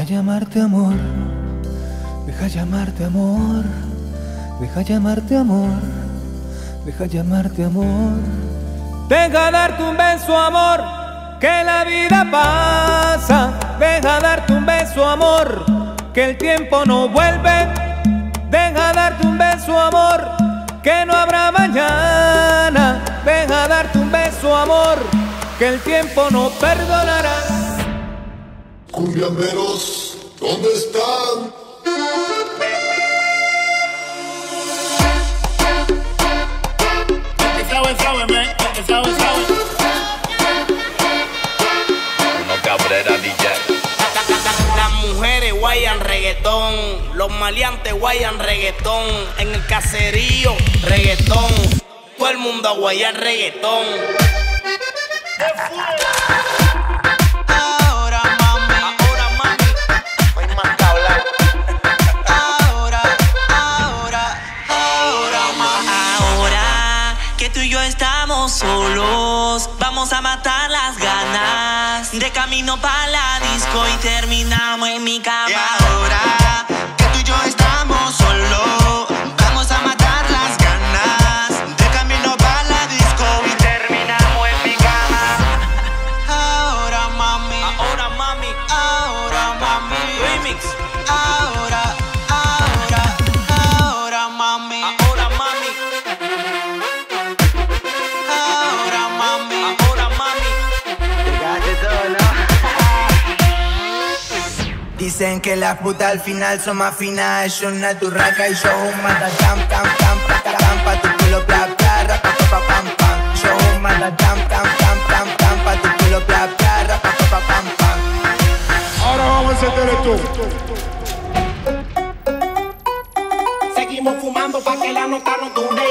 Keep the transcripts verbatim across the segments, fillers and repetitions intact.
Deja llamarte amor, deja llamarte amor, deja llamarte amor, deja llamarte amor. Deja darte un beso, amor, que la vida pasa. Deja darte un beso, amor, que el tiempo no vuelve. Deja darte un beso, amor, que no habrá mañana. Deja darte un beso, amor, que el tiempo no perdonará. Cumbiamberos, ¿dónde están? Que sabe, sabe, man, que sabe, sabe. Uno Cabrera D J. Las mujeres guayan reggaetón, los maleantes guayan reggaetón, en el caserío reggaetón, todo el mundo guaya reggaetón. Solos, vamos a matar las ganas. De camino para la disco y terminamos en mi cama. Yeah. Ahora que tú y yo estamos solos, vamos a matar las ganas. De camino para la disco y terminamos en mi cama. Ahora mami, ahora mami, ahora mami, remix. Ahora, ahora, ahora mami, ahora mami. Dicen que las putas al final son más finas. Yo una turraca y yo un matacam, cam, cam, cam, cam, pa' tu culo, bla, bla, rapa, pa, pam, pam. Yo un matacam, cam, cam, cam, cam, pa' tu culo, bla, bla, rapa, pa, pam, pam. Ahora vamos a encender esto. Seguimos fumando pa' que la nota no dure.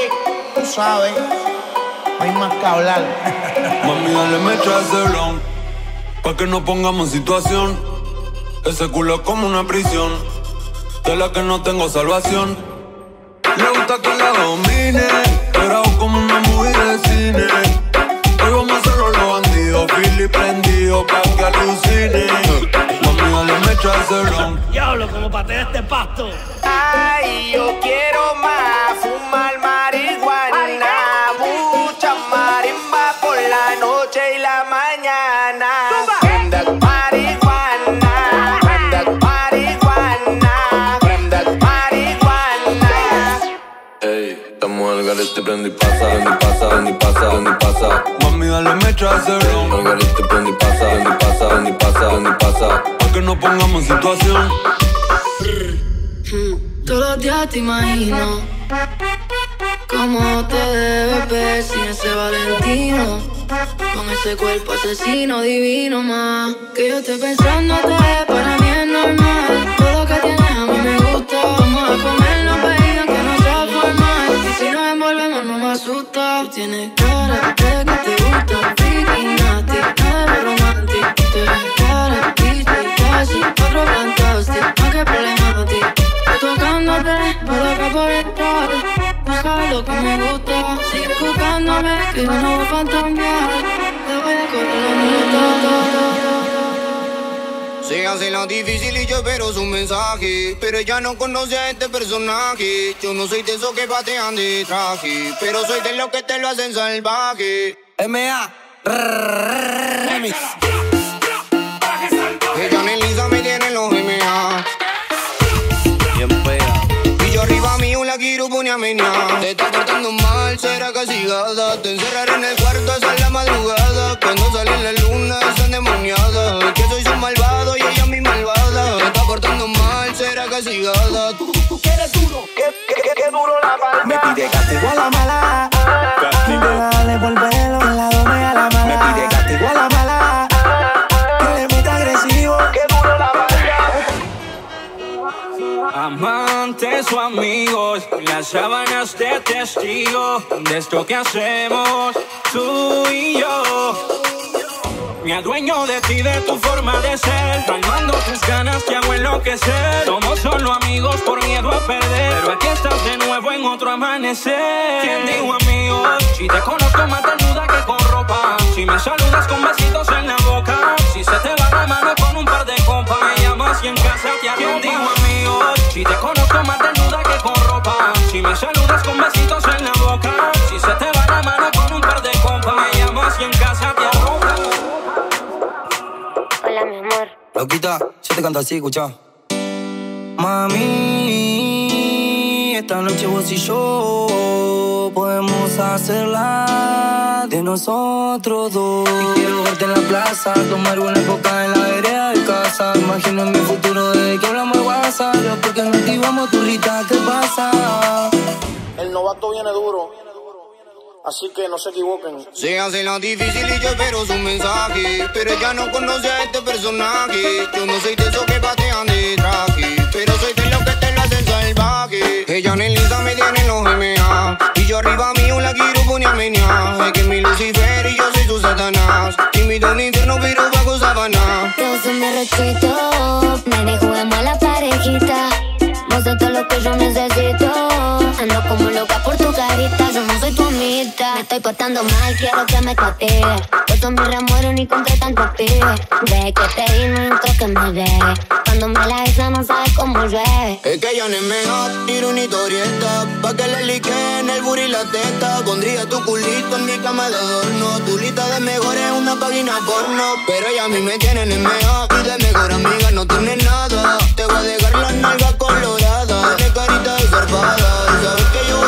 Tú sabes, no hay más que hablar. Mami, dale mecha a ese blon, pa' que no pongamos situación. Ese culo es como una prisión, de la que no tengo salvación. Le gusta que la domine, pero como una movie de cine. Hoy vamos a hacerlo los bandidos, Philly prendido pa' que alucine. Mami, dale mecha a ese ron. Diablo, como patea este pasto. Ay, yo quiero más, fumar marihuana, mucha marimba por la noche y la mañana. Te prende y pasa, prende y pasa, prende y pasa, prende y pasa. Mami, dale mecha a ese ron. Margarita, prende y pasa, prende y pasa, prende y pasa, prende y pasa. Pa' que no pongamos en situación. Todos los días te imagino cómo te debes ver sin ese Valentino, con ese cuerpo asesino divino, ma. Que yo estoy pensándote, para mí es normal. Todo lo que tienes a mí me gusta. Vamos a comerlo, baby, aunque no sea formal. Si nos envolvemos no me asusta. Tú tienes cara de que te gusta, freaky, nasty, pero romántica. Tú eres cara, bicho y casi, otro fantástico, no que problemático. Tocándote, pero que por entrar, no sabes lo que me gusta. Sigue buscándome, que yo no voy a fantasmear. Te voy a correr la minuta. Se hace la difícil y yo espero su mensaje, pero ella no conoce a este personaje. Yo no soy de esos que patean de traje, pero soy de los que te lo hacen salvaje. M A Remix. Ella en Elisa me tiene los M A Y yo arriba mío la quiero poner a menear. Te está tratando mal, será castigada. Te encerraré en el cuarto hasta la madrugada. Cuando sale la luna es endemoniada. Que soy su malvado y ella mi malvada. Te está portando mal, será castigada. Tú, tú, tú que eres duro, que, que, que, que duro la palabra. Me pide castigo a la mala. Castigo. Me va a devolverlo en la dome a la mala. Me pide castigo a la mala. Que es muy agresivo. Que duro la palabra. Amantes o amigos, las sábanas de testigo de esto que hacemos tú y yo. Me adueño de ti, de tu forma de ser, calmando tus ganas te hago enloquecer. Somos solo amigos por miedo a perder, pero aquí estás de nuevo en otro amanecer. ¿Quién dijo amigo? Si te conozco más desnuda que con ropa, si me saludas con besitos en la boca, si se te va la mano con un par de copas, me llamas y en casa te arrendigo, amigo. Si te conozco más desnuda que con ropa, si me saludas con besitos en la boca, si se te va la mano con un par de compas, me llamas y en casa te arropa. Hola, mi amor. Loquita, si te canto así, escucha. Mami, esta noche vos y yo podemos hacerla de nosotros dos. Y quiero verte en la plaza, tomar una coca en la vereda de casa. Imagino mi futuro desde que hablamos de WhatsApp, porque nos activamos turrita, ¿qué pasa? El novato viene duro, así que no se equivoquen. Se hace la difícil y yo espero su mensaje, pero ella no conoce a este personaje. Yo no soy de esos que patean de traje, pero soy de los que te lo hacen salvaje. Ella en el Insta me tiene los M A y yo arriba mío la quiero poner a menear. Es que mi Lucifer y yo soy su Satanás, y mi don infierno pero bajo sabana. Todos son derrochitos, nene, juguemos a la parejita. Vos sos todo lo que yo necesito, ando como loca por tu carita. Yo no soy tu amita, me estoy portando mal, quiero que me castigue. Por todos mis remueros ni con qué tanto pide. Desde que te di no intento que me deje, cuando me la besa no sabes cómo llueve. Es que yo no me hago tiro ni torieta, pa' que le lique en el booty la teta. Pondría tu culito en mi cama de adorno, tu lista de mejores una página porno. Pero ella a mí me tiene en M A y de mejor amiga no tiene nada. Te voy a dejar la nalga colorada, tiene carita desgarbada, sabes que yo.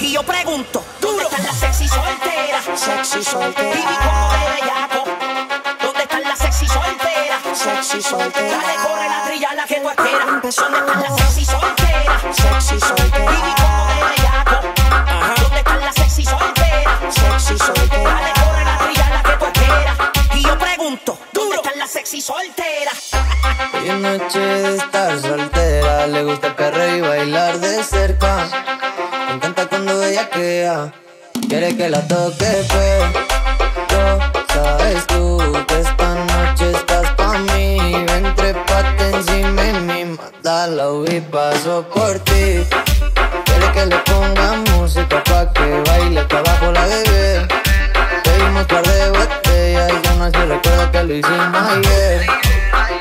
Y yo pregunto, ¿dónde están las sexy solteras? Sexy soltera. Viví como bellaco. ¿Dónde están las sexy solteras? Sexy soltera. Dale, corre la trilla, la que tú esperas. ¿Dónde están las sexy solteras? Sexy soltera. Viví como bellaco. ¿Dónde están las sexy solteras? Sexy soltera. Dale, corre la trilla, la que tú esperas. Y yo pregunto, ¿dónde están las sexy solteras? Y noche de estar soltera, le gusta el perreo y bailar de cerca. Me encanta cuando ella queda, quiere que la toque feo. Sabes tú que esta noche estás pa' mí, ven, trépate encima de mí, mátala y paso por ti. Quiere que le ponga música pa' que baile pa' abajo la bebé. Te dimos par de botellas y ya no se recuerda que lo hicimos ayer.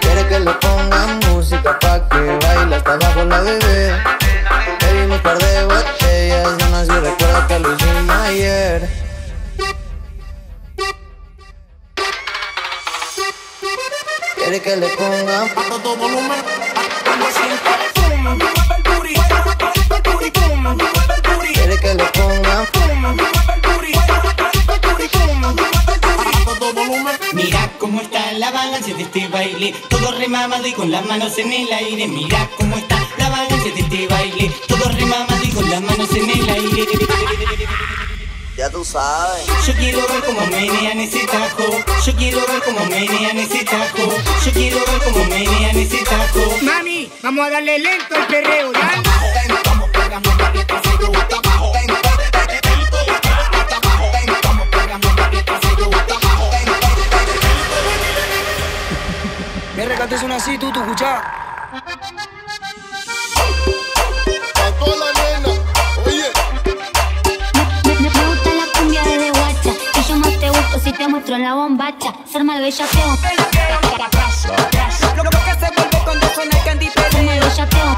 Quiere que le pongan música pa' que baile hasta abajo la bebé. Te dimos par de botellas, ya no se recuerda que lo hicimos ayer. Quiere que le pongan a todo volumen, quiere que le pongan mira cómo está la vagancia de este baile, todo remamado y con las manos en el aire. Mira cómo está la vagancia de este baile, todo remamado y con las manos en el aire. Ya tú sabes. Yo quiero ver cómo menean ese taco, yo quiero ver cómo menean ese taco, yo quiero ver cómo menean ese taco. Mami, vamos a darle lento al perreo, dale. Vamos, pegamos la piedra, yo hasta abajo. Vamos, pegamos la piedra, yo hasta abajo. Me recaté son así, tú, tú, escuchá. A toda la nena, oye. Me, me, me gusta la cumbia desde guacha, que yo más te gusto si te muestro la bombacha. Se arma el bellaqueo. Lo que se vuelve cuando suena el candy perreo. Se arma el bellaqueo.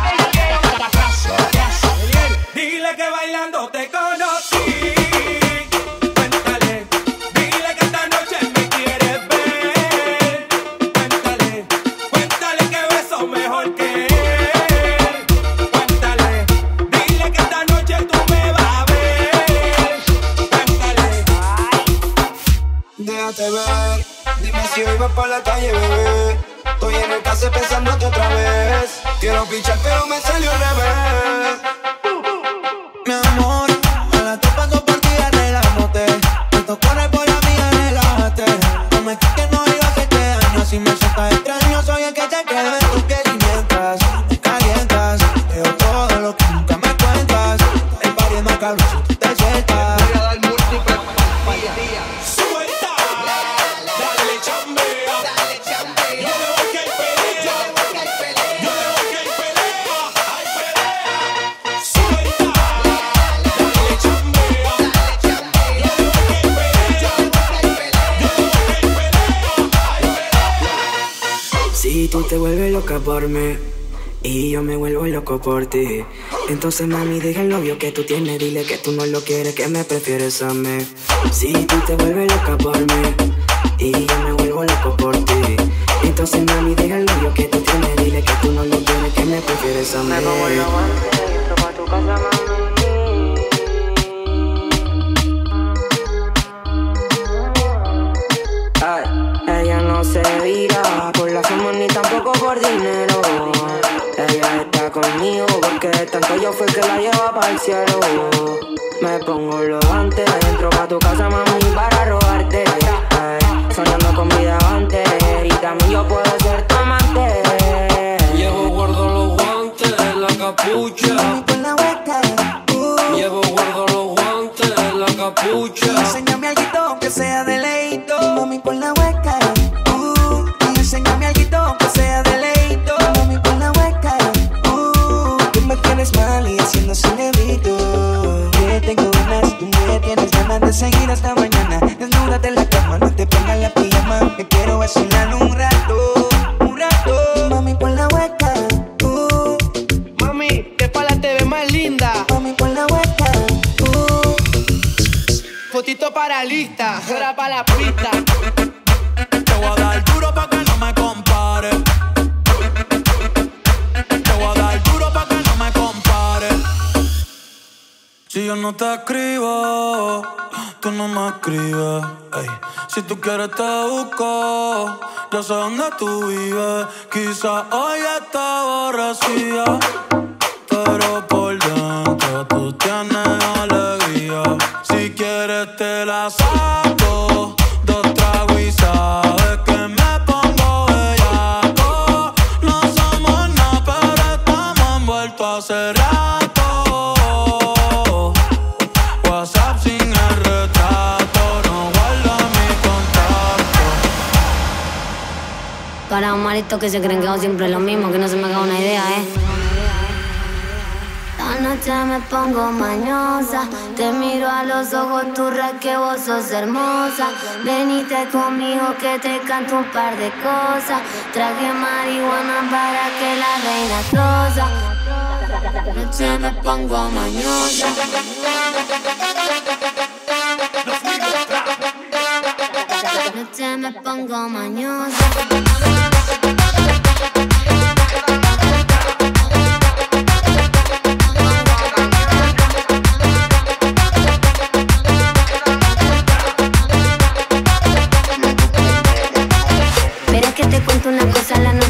Dile que bailando te conocí. Ver. Dime si hoy vas pa' la calle, bebé. Estoy en el case pensándote otra vez. Quiero pichar pero me salió al revés. Mi amor, a la topa compartí, relájate. Me tocó por a mí, relájate. No me que no digas que te daño. Si me sueltas extraño, soy el que te quedo en tus pies. Y mientras me calientas, veo todo lo que nunca me cuentas. El party es macabro, si tú te sueltas. Voy a dar múltiples partidas. Si tú te vuelves loca por mí y yo me vuelvo loco por ti, entonces mami deja el novio que tú tienes, dile que tú no lo quieres, que me prefieres a mí. Si tú te vuelves loca por mí y yo me vuelvo loco por ti, entonces mami deja el novio que tú tienes, dile que tú no lo quieres, que me prefieres a mí. Me como yo antes, yo pa' tu casa, mami. Ella no se vira por las fama ni tampoco por dinero. Ella está conmigo porque tanto yo fui que la lleva para el cielo. Me pongo los guantes, entro pa' tu casa, mami, para robarte. Ay, soñando con vida antes, y también yo puedo ser tu amante. Llevo guardo los guantes, la capucha. Llevo guardo los guantes, la capucha. Enséñame alguito aunque sea de leito. Mami, pon la hueca. Enséñame alguito aunque sea de leito. Mami, pon la hueca. Uh, tú me tienes mal y haciendo su levito. Te tengo ganas, tú me tienes ganas de seguir hasta mañana. Desnúdate en la cama, no te pongas la pijama. Te quiero vacilar un rato, un rato. Mami, pon la hueca. Uh, mami, qué pala te ves más linda. Mami, pon la hueca. Uh, fotito para lista, fuera para la pista. Te voy a dar duro pa' que no me compare. Te voy a dar duro pa' que no me compare. Si yo no te escribo, tú no me escribes. Ey. Si tú quieres te busco, yo sé dónde tú vives. Quizás hoy está aborrecida, pero por dentro tú tienes alegría. Si quieres te la saco. Sabes que me pongo bellaco. No somos nada, pero estamos envueltos hace rato. WhatsApp sin el retrato, no guarda mi contacto. Para un malito que se creen que hago siempre lo mismo, que no se me haga una idea, eh. La noche me pongo mañosa, te miro a los ojos, tú re que vos sos hermosa. Venite conmigo que te canto un par de cosas. Traje marihuana para que la reina rosa. La noche me pongo mañosa. La noche me pongo mañosa.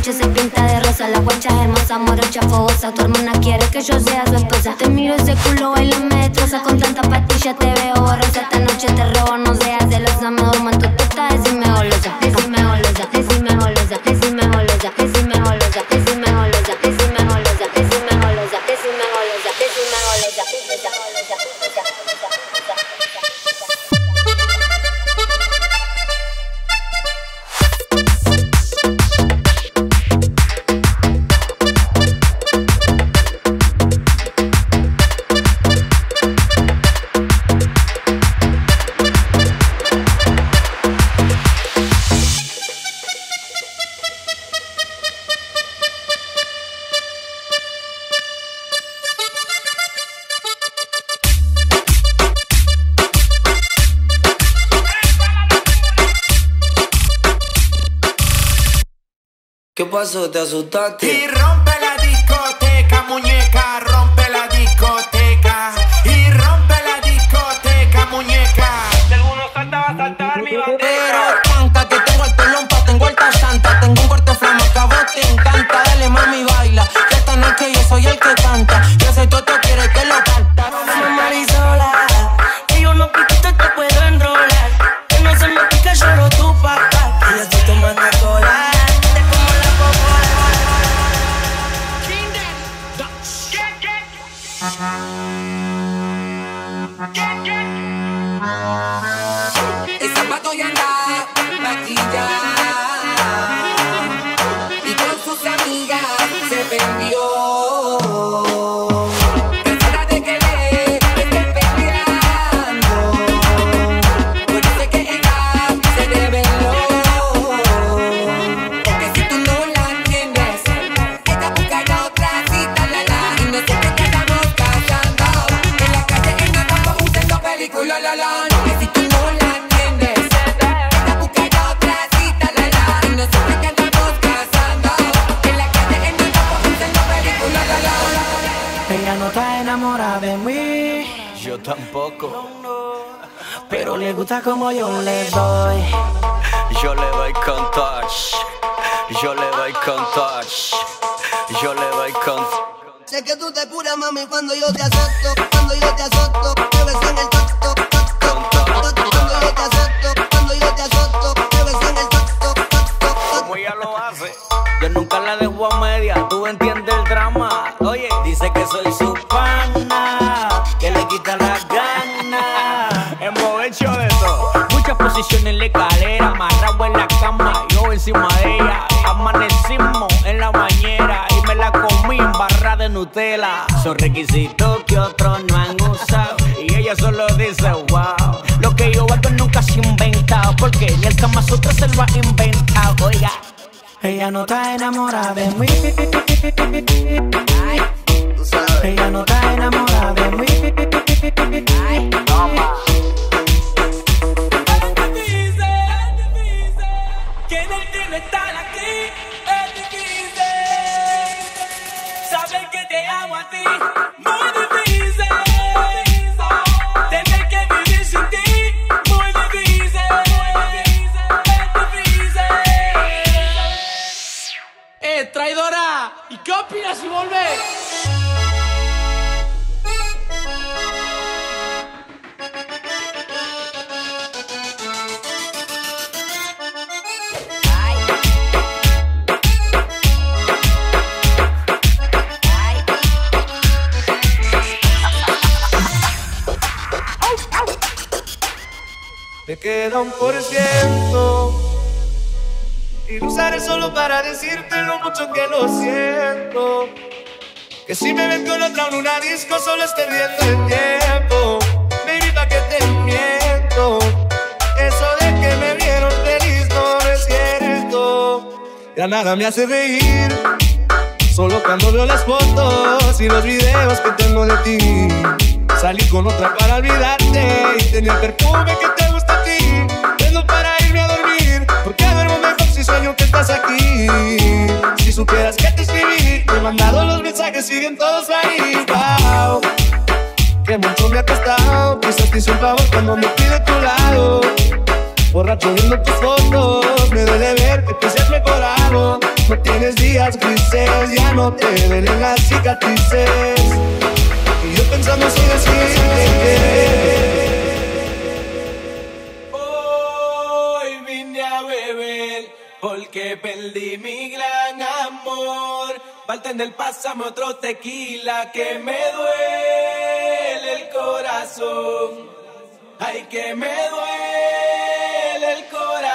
Se pinta de rosa, la guacha es hermosa, morocha, fogosa. Tu hermana quiere que yo sea su esposa. Te miro ese culo, baila, me destroza. Con tanta pastilla te veo borrosa. Esta noche te robo, no seas celosa. Me duermo en tu puta, decime golosa. Decime golosa, decime golosa. Decime golosa, decime golosa. Decime golosa, decime golosa. Decime golosa, decime golosa. Decime golosa, decime golosa. ¿Qué pasó? ¿Te asustaste? Y rompe la discoteca, muñeca, rompe la discoteca. Y rompe la discoteca, muñeca. Si alguno salta, va a saltar mi bandera. Pero canta, que tengo el pelompa, tengo el tasanta. Tengo un corte flamaca, vos te encanta. Dale, mami, baila, que esta noche yo soy el que canta. Yo soy Toto, quiere que lo canta. Soy Marisola, que yo no piquito te puedo enrolar. Que no se me pica, lloro tu papá. Y yo estoy tomando cola. yo tampoco. Pero le gusta como yo le doy. Yo le doy con touch. Yo le doy con touch. Yo le doy con... Sé que tú te curas, mami, cuando yo te acepto. Cuando yo te acepto, te beso en el tacto. Cuando yo te acepto, cuando yo te acepto, te beso en el tacto. Como ella lo hace, yo nunca la dejo a media. Tú entiendes el drama. Oye, dice que soy su pana, que le quita las ganas. Hemos hecho de todo. Muchas posiciones en la escalera, amarrado en la cama, yo encima de ella. Amanecimos en la bañera y me la comí en barra de Nutella. Son requisitos que otros no han usado y ella solo dice wow. Lo que yo hago nunca se inventa, porque ni el Kama Sutra se lo ha inventado. Oiga, ella no está enamorada de mí. Ay, tú sabes. Ella no está enamorada de mí. Ay, toma. Que no entiendo estar aquí, es difícil. Saber que te amo a ti, muy difícil. Tener que vivir sin ti, muy difícil. Es difícil. Eh, traidora, ¿y qué opinas si volvés? Te queda un por ciento y lo usaré solo para decirte lo mucho que lo siento. Que si me ven con otra en una disco solo estoy viendo el tiempo. Baby, pa' que te miento. Eso de que me vieron feliz no es cierto. Ya nada me hace reír, solo cuando veo las fotos y los videos que tengo de ti. Salí con otra para olvidarte y tenía el perfume que te gusta a ti. Vendo para irme a dormir, porque duermo mejor si sueño que estás aquí. Si supieras que te escribí, te he mandado los mensajes, siguen todos ahí. Wow, que mucho me ha costado. Quizás te hice un favor cuando me fui de tu lado. Borracho viendo tus fotos, me duele ver que tú seas mejorado. No tienes días grises, ya no te duelen las cicatrices. Y yo pensando así decirte: hoy vine a beber porque perdí mi gran amor. Bartender, pásame otro tequila que me duele el corazón. Ay, que me duele el corazón.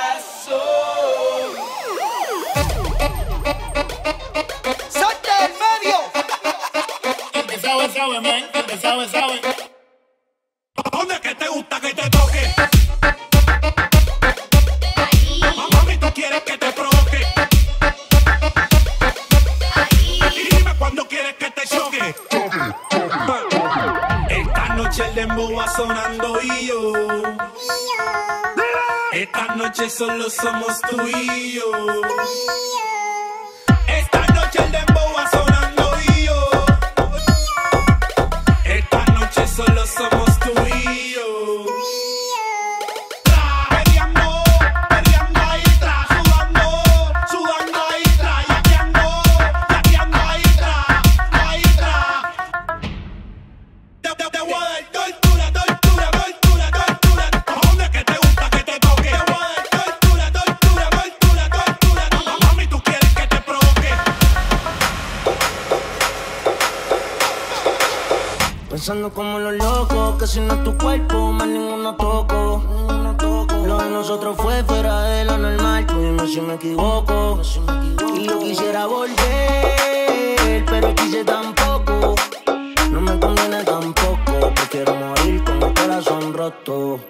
¡Salte del medio! Sabe, sabe, man, que sabe, sabe. ¿Dónde es que te gusta que te toque? Ahí. Mami, tú quieres que te provoque. Ahí. Y dime cuándo quieres que te choque. Choque, choque, choque. Esta noche el dembow va sonando y yo. Y yo. Esta noche solo somos tú y yo. Y yo. Esta noche el dembow va sonando. Solo somos tú y yo. Tra, peleando, peleando ahí, tra, sudando, sudando ahí, tra, yaqueando, yaqueando ahí, tra, ahí, tra. Te, te, te voy a dar tortura, tortura, tortura, tortura. Cojones que te gusta que te toque. Te voy a dar tortura, tortura, tortura, tortura. Mami, tú quieres que te provoque. Pensando como loco, que si no es tu cuerpo, más ninguno toco. Ninguno toco. Lo de nosotros fue fuera de lo normal, tú dime si me equivoco. No, si me equivoco. Y yo quisiera volver, pero quise tampoco. No me conviene tampoco, prefiero morir con el corazón roto.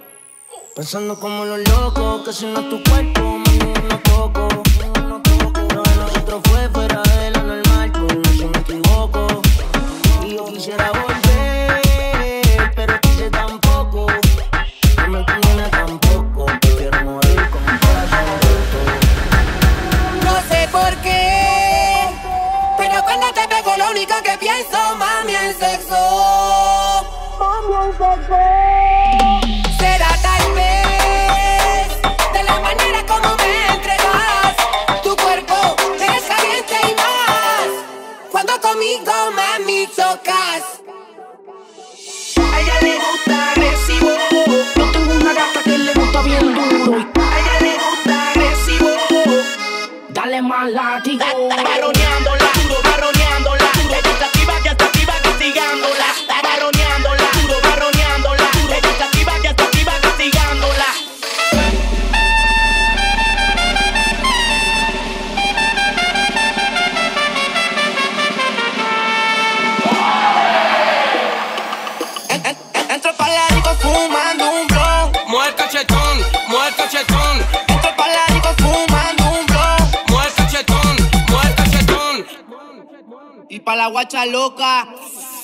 Pensando como los locos, que si no es tu cuerpo, más ninguno toco. Ninguno toco. Lo de nosotros fue fuera de lo normal, tú dime si me equivoco. Y yo quisiera volver. Pienso, mami, en sexo. Mami, en sexo. Pa' la guacha loca,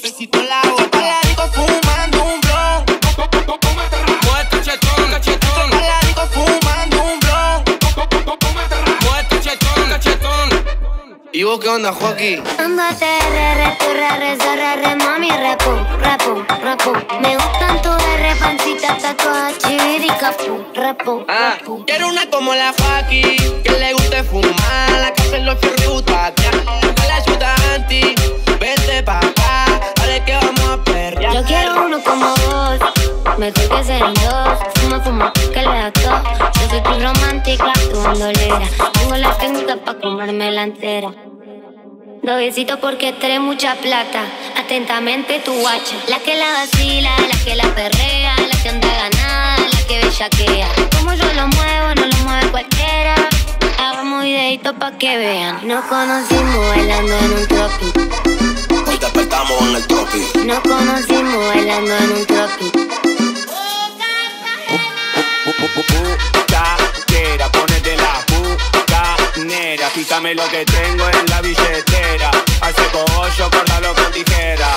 besito en la boca. Pa' la rico fumando un bro. Mueve cachetón, cachetón. Pa' la rico fumando un bro. Mueve cachetón, cachetón. ¿Y vos qué onda, Joaquín? Ando a terre, re, re, mami, repo, repo, repo. Me gustan tus re, pancita, tatuajes, chivirica, repo, repo. Quiero una como la Joaquín, que le guste fumar, la que se lo firruta, vente pa' acá, dale que vamos a perrear. Yo quiero uno como vos, mejor que ser dos. Fuma, fuma, que le da todo. Yo soy tu romántica, tu bandolera. Tengo la técnica pa' comerme la entera. Dos besitos porque tenés mucha plata. Atentamente tu guacha. La que la vacila, la que la perrea, la que anda ganada, la que bellaquea. Como yo lo muevo, no lo mueve cualquiera. Hagamos videitos pa' que vean. Nos conocimos bailando en un tropi. Hoy despertamos en el tropi. Nos conocimos bailando en un tropi. Bucanera, ponete la bucanera. Fíjame lo que tengo en la billetera. Hace cogollo, córtalo con tijera.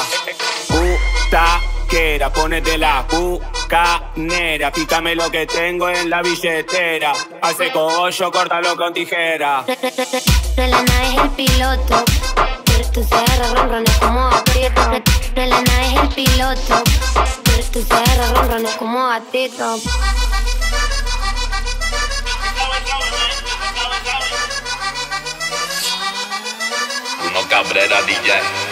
Bucanera, ponete la bucanera. Canera, pícame lo que tengo en la billetera. Hace cogollo, córtalo con tijera. De la nave es el piloto. Tu cerro ronrona como batito. De la nave es el piloto. Tu cerro ronrona como batito. Uno Cabrera D J.